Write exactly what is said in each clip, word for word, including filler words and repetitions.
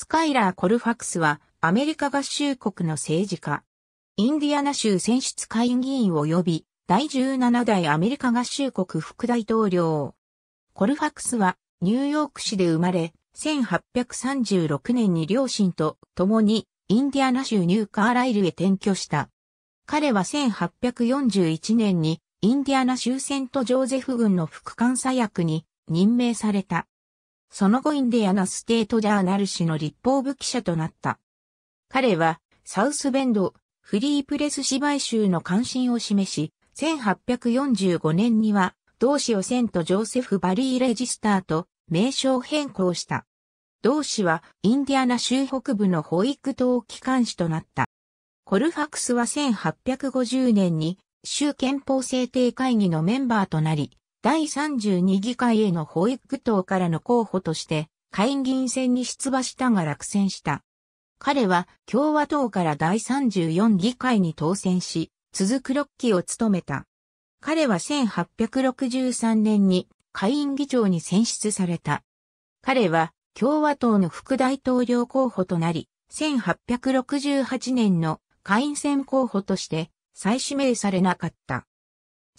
スカイラー・コルファクスはアメリカ合衆国の政治家。インディアナ州選出下院議員及びだいじゅうななだいアメリカ合衆国副大統領。コルファクスはニューヨーク市で生まれ、せんはっぴゃくさんじゅうろくねんに両親と共にインディアナ州ニューカーライルへ転居した。彼はせんはっぴゃくよんじゅういちねんにインディアナ州セントジョーゼフ郡の副監査役に任命された。その後インディアナステートジャーナル紙の立法部記者となった。彼はサウスベンドフリープレス紙買収の関心を示し、せんはっぴゃくよんじゅうごねんには同紙をセントジョーセフバリーレジスターと名称変更した。同紙はインディアナ州北部の保育等機関紙となった。コルファクスはせんはっぴゃくごじゅうねんに州憲法制定会議のメンバーとなり、だいさんじゅうにぎかいへの保育党からの候補として、下院議員選に出馬したが落選した。彼は共和党からだいさんじゅうよんぎかいに当選し、続くろっきを務めた。彼はせんはっぴゃくろくじゅうさんねんに下院議長に選出された。彼は共和党の副大統領候補となり、せんはっぴゃくろくじゅうはちねんの下院選候補として、再指名されなかった。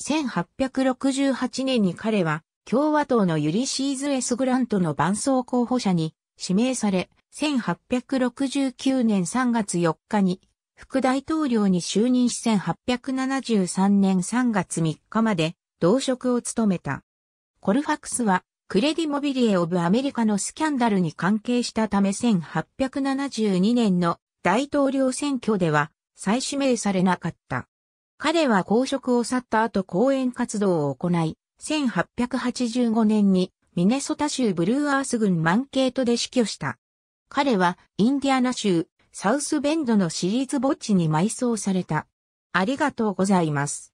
せんはっぴゃくろくじゅうはちねんに彼は共和党のユリシーズ・エス・グラントの伴走候補者に指名され、せんはっぴゃくろくじゅうきゅうねんさんがつよっかに副大統領に就任しせんはっぴゃくななじゅうさんねんさんがつみっかまで同職を務めた。コルファクスはクレディ・モビリエ・オブ・アメリカのスキャンダルに関係したためせんはっぴゃくななじゅうにねんの大統領選挙では再指名されなかった。彼は公職を去った後講演活動を行い、せんはっぴゃくはちじゅうごねんにミネソタ州ブルーアース郡マンケートで死去した。彼はインディアナ州サウスベンドの私立墓地に埋葬された。ありがとうございます。